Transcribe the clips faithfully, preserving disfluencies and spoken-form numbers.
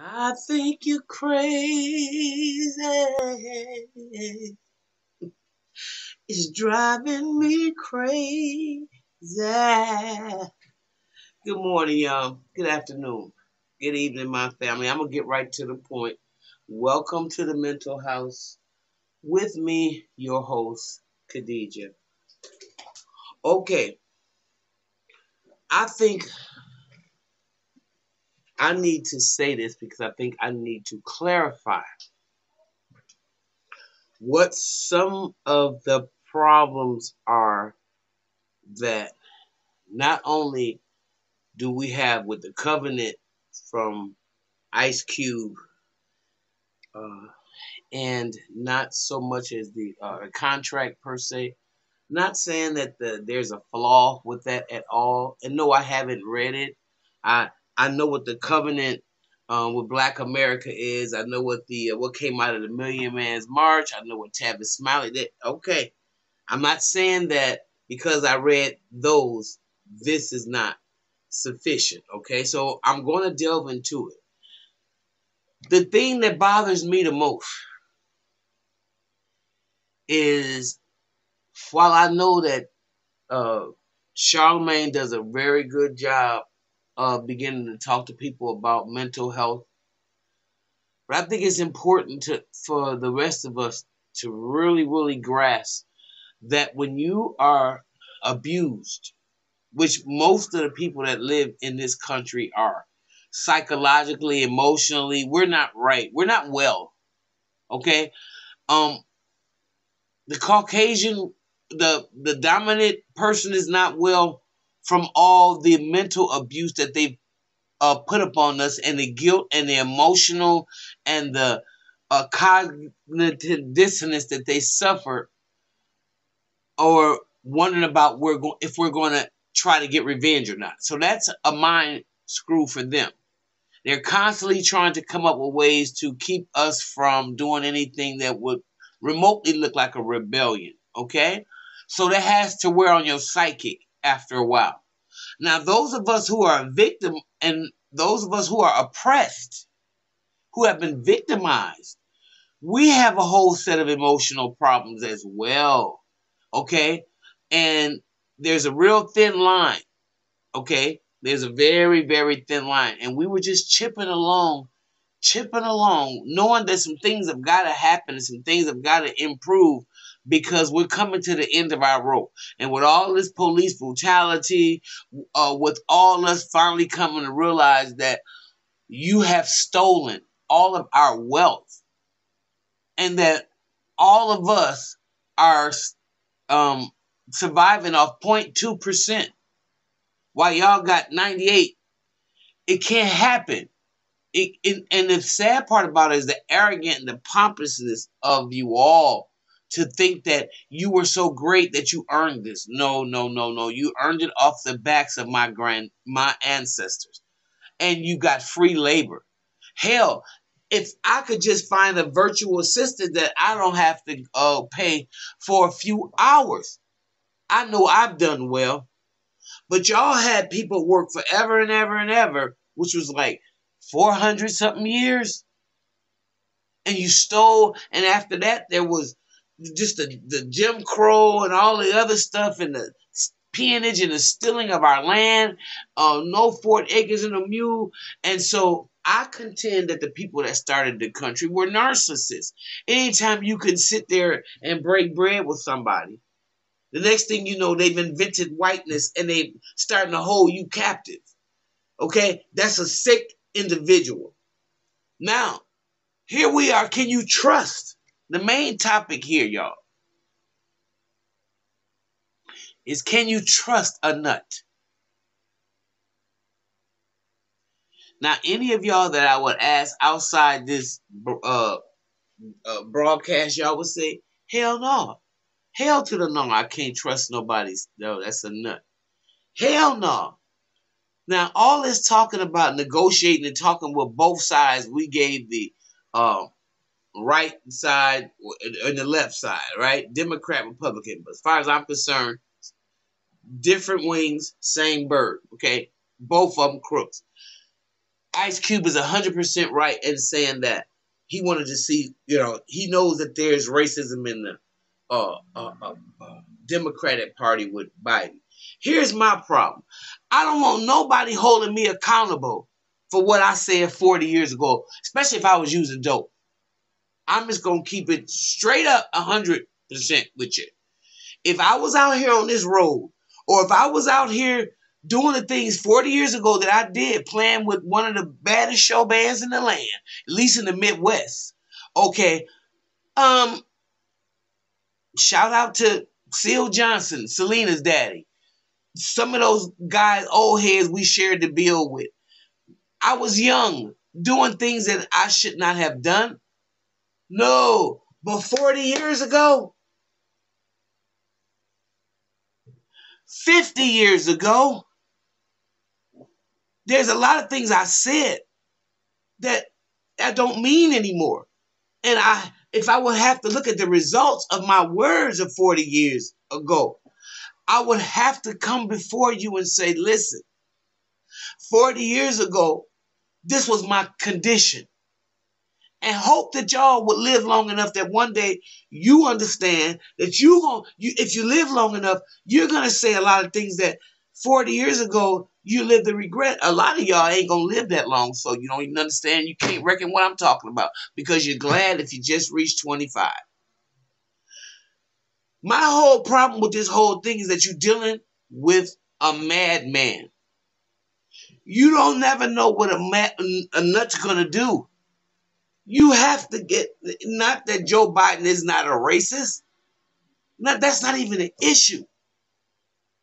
I think you're crazy. It's driving me crazy. Good morning, y'all. Good afternoon. Good evening, my family. I'm going to get right to the point. Welcome to the Mental House with me, your host, Khadijah. Okay. I think I need to say this because I think I need to clarify what some of the problems are that not only do we have with the covenant from Ice Cube uh, and not so much as the uh, contract per se. Not saying that the, there's a flaw with that at all. And no, I haven't read it. I I know what the covenant um, with Black America is. I know what the uh, what came out of the Million Man's March. I know what Tavis Smiley did. Okay, I'm not saying that because I read those, this is not sufficient. Okay, so I'm going to delve into it. The thing that bothers me the most is, while I know that uh, Charlemagne does a very good job of beginning to talk to people about mental health, but I think it's important to, for the rest of us to really, really grasp that when you are abused, which most of the people that live in this country are, psychologically, emotionally, we're not right. We're not well, okay? Um, the Caucasian... The, the dominant person is not well from all the mental abuse that they've uh, put upon us, and the guilt and the emotional and the uh, cognitive dissonance that they suffer, or wondering about we're go- if we're going to try to get revenge or not. So that's a mind screw for them. They're constantly trying to come up with ways to keep us from doing anything that would remotely look like a rebellion, okay? So that has to wear on your psyche after a while. Now, those of us who are a victim and those of us who are oppressed, who have been victimized, we have a whole set of emotional problems as well, okay? And there's a real thin line, okay? There's a very, very thin line. And we were just chipping along, chipping along, knowing that some things have got to happen and some things have got to improve, because we're coming to the end of our rope. And with all this police brutality, uh, with all us finally coming to realize that you have stolen all of our wealth and that all of us are um, surviving off zero point two percent while y'all got ninety-eight. It can't happen. It, it, and the sad part about it is the arrogance and the pompousness of you all, to think that you were so great that you earned this. No, no, no, no. You earned it off the backs of my grand, my ancestors. And you got free labor. Hell, if I could just find a virtual assistant that I don't have to uh, pay for a few hours, I know I've done well. But y'all had people work forever and ever and ever, which was like four hundred something years. And you stole, and after that there was just the, the Jim Crow and all the other stuff and the peonage and the stealing of our land, uh, no Fort Acres and a mule. And so I contend that the people that started the country were narcissists. Anytime you can sit there and break bread with somebody, the next thing you know, they've invented whiteness and they're starting to hold you captive. Okay? That's a sick individual. Now, here we are. Can you trust? The main topic here, y'all, is can you trust a nut? Now, any of y'all that I would ask outside this uh, uh, broadcast, y'all would say, hell no. Hell to the no. I can't trust nobody. No, that's a nut. Hell no. Now, all this talking about negotiating and talking with both sides, we gave the... Uh, right side and the left side, right? Democrat, Republican. But as far as I'm concerned, different wings, same bird, okay? Both of them crooks. Ice Cube is one hundred percent right in saying that he wanted to see, you know, he knows that there's racism in the uh, uh, uh, uh, Democratic Party with Biden. Here's my problem. I don't want nobody holding me accountable for what I said forty years ago, especially if I was using dope. I'm just going to keep it straight up one hundred percent with you. If I was out here on this road, or if I was out here doing the things forty years ago that I did, playing with one of the baddest show bands in the land, at least in the Midwest, okay, um, shout out to Cecil Johnson, Selena's daddy. Some of those guys, old heads we shared the bill with. I was young, doing things that I should not have done. No, but forty years ago, fifty years ago, there's a lot of things I said that I don't mean anymore. And I, if I would have to look at the results of my words of forty years ago, I would have to come before you and say, listen, forty years ago, this was my condition. And hope that y'all would live long enough that one day you understand that you, gonna, you if you live long enough, you're going to say a lot of things that forty years ago you lived the regret. A lot of y'all ain't going to live that long, so you don't even understand. You can't reckon what I'm talking about because you're glad if you just reach twenty-five. My whole problem with this whole thing is that you're dealing with a madman. You don't never know what a, mad, a nut's going to do. You have to get, not that Joe Biden is not a racist. Not, that's not even an issue.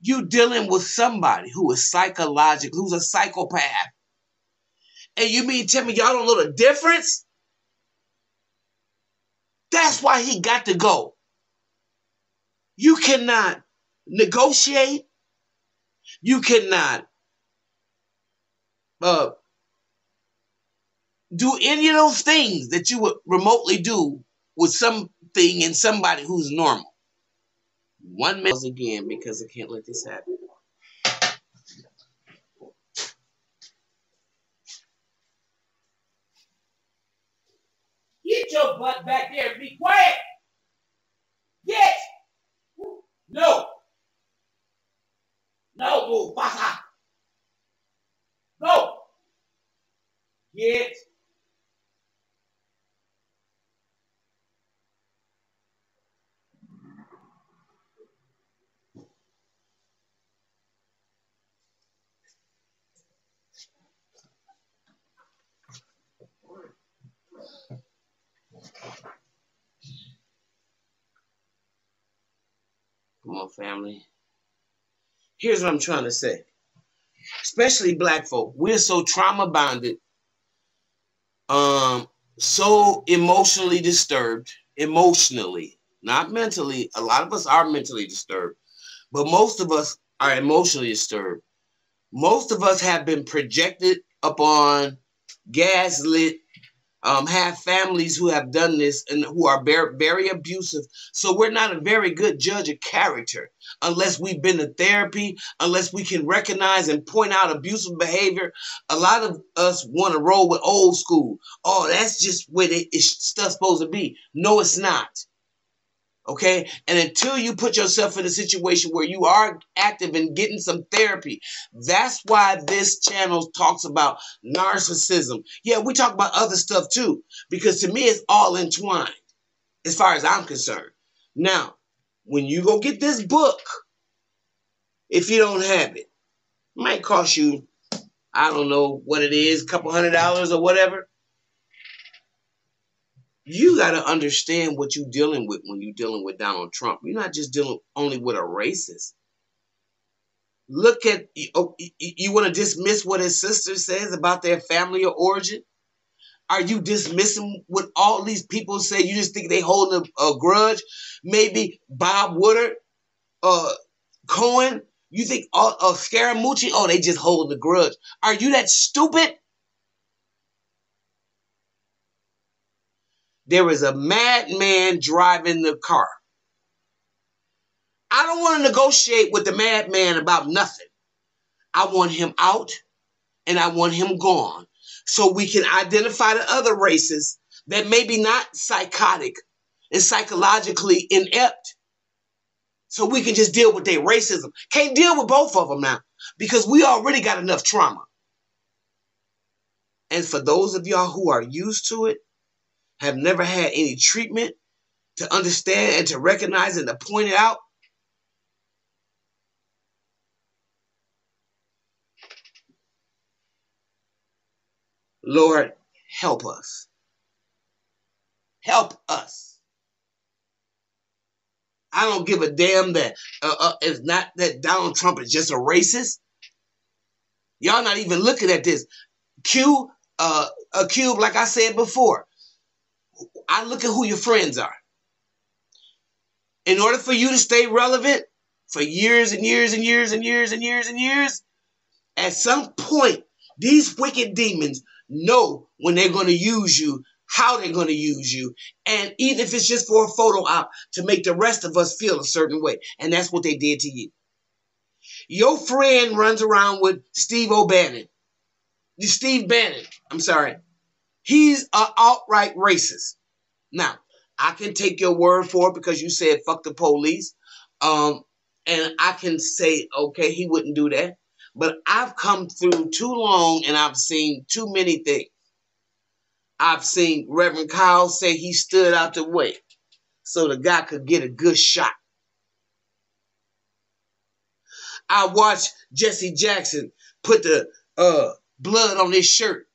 You're dealing with somebody who is psychological, who's a psychopath. And you mean tell me y'all don't know the difference? That's why he got to go. You cannot negotiate. You cannot uh, do any of those things that you would remotely do with something and somebody who's normal. One minute again, because I can't let this happen. Get your butt back there and be quiet. Yes. No. No, move. Baja. Go. Get. Come on, family. Here's what I'm trying to say. Especially black folk. We're so trauma bonded, um, so emotionally disturbed, emotionally, not mentally. A lot of us are mentally disturbed, but most of us are emotionally disturbed. Most of us have been projected upon, gaslit, Um, have families who have done this and who are very, very abusive. So we're not a very good judge of character unless we've been to therapy, unless we can recognize and point out abusive behavior. A lot of us want to roll with old school. Oh, that's just what it, it's stuff supposed to be. No, it's not. Okay? And until you put yourself in a situation where you are active and getting some therapy, that's why this channel talks about narcissism. Yeah, we talk about other stuff too, because to me it's all entwined as far as I'm concerned. Now, when you go get this book, if you don't have it, it might cost you, I don't know what it is, a couple hundred dollars or whatever. You got to understand what you're dealing with when you're dealing with Donald Trump. You're not just dealing only with a racist. Look at, oh, you want to dismiss what his sister says about their family or origin? Are you dismissing what all these people say? You just think they holding a, a grudge? Maybe Bob Woodard, uh, Cohen, you think uh, uh, Scaramucci, oh, they just holding a grudge. Are you that stupid? There is a madman driving the car. I don't want to negotiate with the madman about nothing. I want him out and I want him gone. so we can identify the other races that may be not psychotic and psychologically inept, so we can just deal with their racism. Can't deal with both of them now because we already got enough trauma. And for those of y'all who are used to it, have never had any treatment to understand and to recognize and to point it out, Lord, help us. Help us. I don't give a damn that uh, uh, it's not that Donald Trump is just a racist. Y'all not even looking at this. Q, uh, a cube, like I said before, I look at who your friends are. In order for you to stay relevant for years and years and years and years and years and years, at some point, these wicked demons know when they're going to use you, how they're going to use you, and even if it's just for a photo op to make the rest of us feel a certain way. And that's what they did to you. Your friend runs around with Steve O'Bannon. Steve Bannon, I'm sorry. He's an outright racist. Now, I can take your word for it because you said fuck the police. Um, and I can say, okay, he wouldn't do that. But I've come through too long and I've seen too many things. I've seen Reverend Kyle say he stood out the way so the guy could get a good shot. I watched Jesse Jackson put the uh, blood on his shirt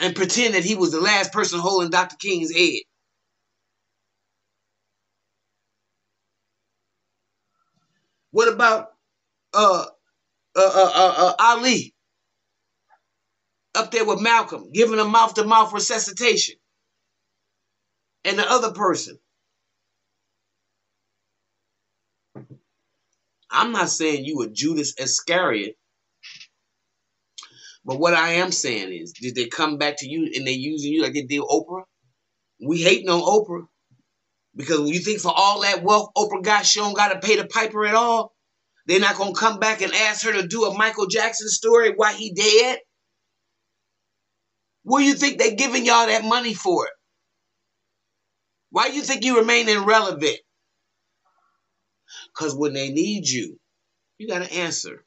and pretend that he was the last person holding Doctor King's head. What about uh? Uh, uh, uh, uh, Ali up there with Malcolm, giving a mouth-to-mouth resuscitation, and the other person. I'm not saying you were Judas Iscariot, but what I am saying is, did they come back to you and they using you like they did Oprah? We hating on Oprah because when you think for all that wealth Oprah got, she don't got to pay the piper at all. They're not going to come back and ask her to do a Michael Jackson story while he dead? What do you think they're giving y'all that money for? Why do you think you remain irrelevant? Because when they need you, you got to answer.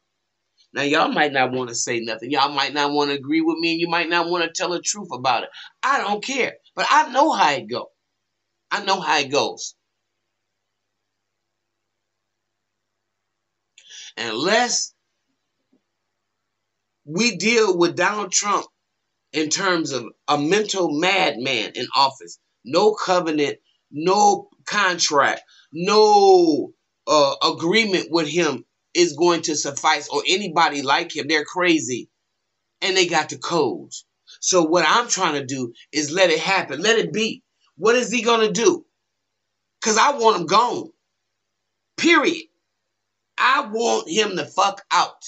Now, y'all might not want to say nothing. Y'all might not want to agree with me, and you might not want to tell the truth about it. I don't care. But I know how it goes. I know how it goes. Unless we deal with Donald Trump in terms of a mental madman in office, no covenant, no contract, no uh, agreement with him is going to suffice, or anybody like him. They're crazy and they got the codes. So what I'm trying to do is let it happen. Let it be. What is he going to do? Because I want him gone. Period. I want him to fuck out.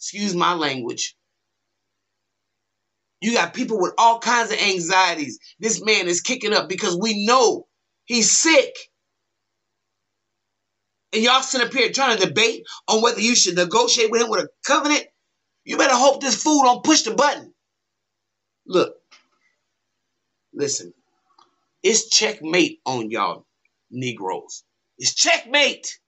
Excuse my language. You got people with all kinds of anxieties. This man is kicking up because we know he's sick. And y'all sit up here trying to debate on whether you should negotiate with him with a covenant. You better hope this fool don't push the button. Look, listen, it's checkmate on y'all Negroes. It's checkmate.